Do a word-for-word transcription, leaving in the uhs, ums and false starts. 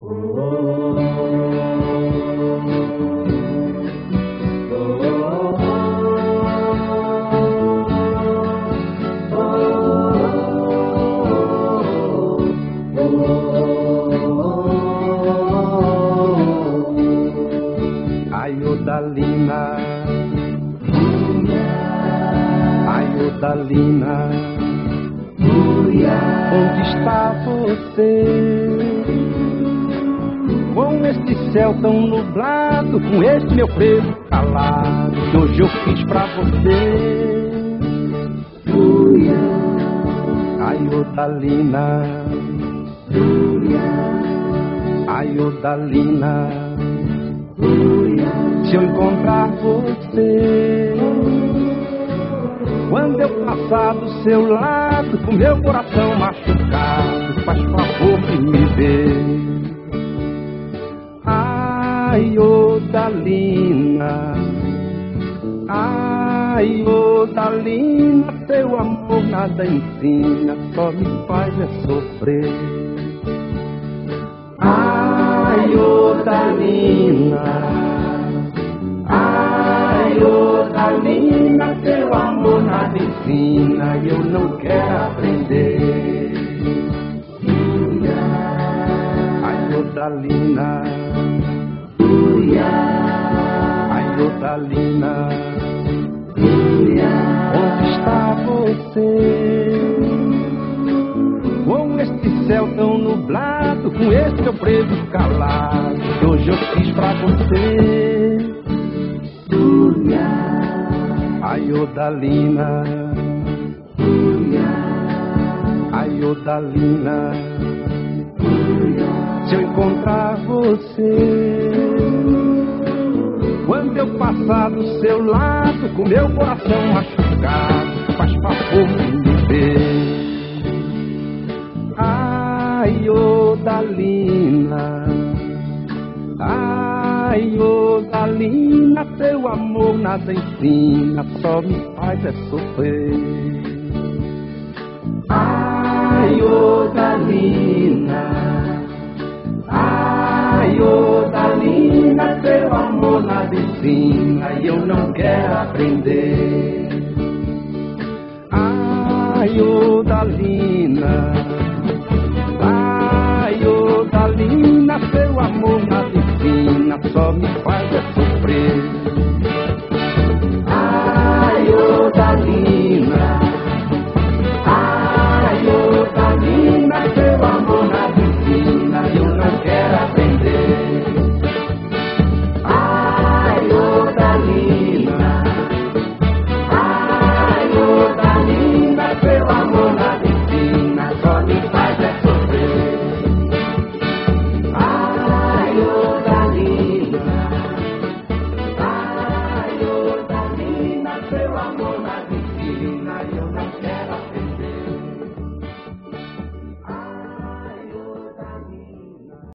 Ai, Odalina, ai, Odalina, onde está você? Com este céu tão nublado, com este meu preto calado, que hoje eu fiz pra você. Ai, Odalina, ai, Odalina, se eu encontrar você, quando eu passar do seu lado, com meu coração machucado, faz favor de me ver. Ai, Odalina, ai, Odalina, teu amor nada ensina, só me faz é sofrer. Ai, Odalina, ai, Odalina, teu amor nada ensina, eu não quero aprender. Ai, Odalina, ai, Odalina, onde está você? Com este céu tão nublado, com este meu preto calado, que hoje eu fiz pra você. Ai, Odalina, ai, Odalina, se eu encontrar você, quando eu passar do seu lado, com meu coração machucado, faz favor de me ver. Ai, Odalina, ai, Odalina, teu amor nada ensina, só me faz é sofrer. Ai, Odalina, ai, Odalina, teu amor nada ensina, e eu não quero aprender. Ai, Odalina,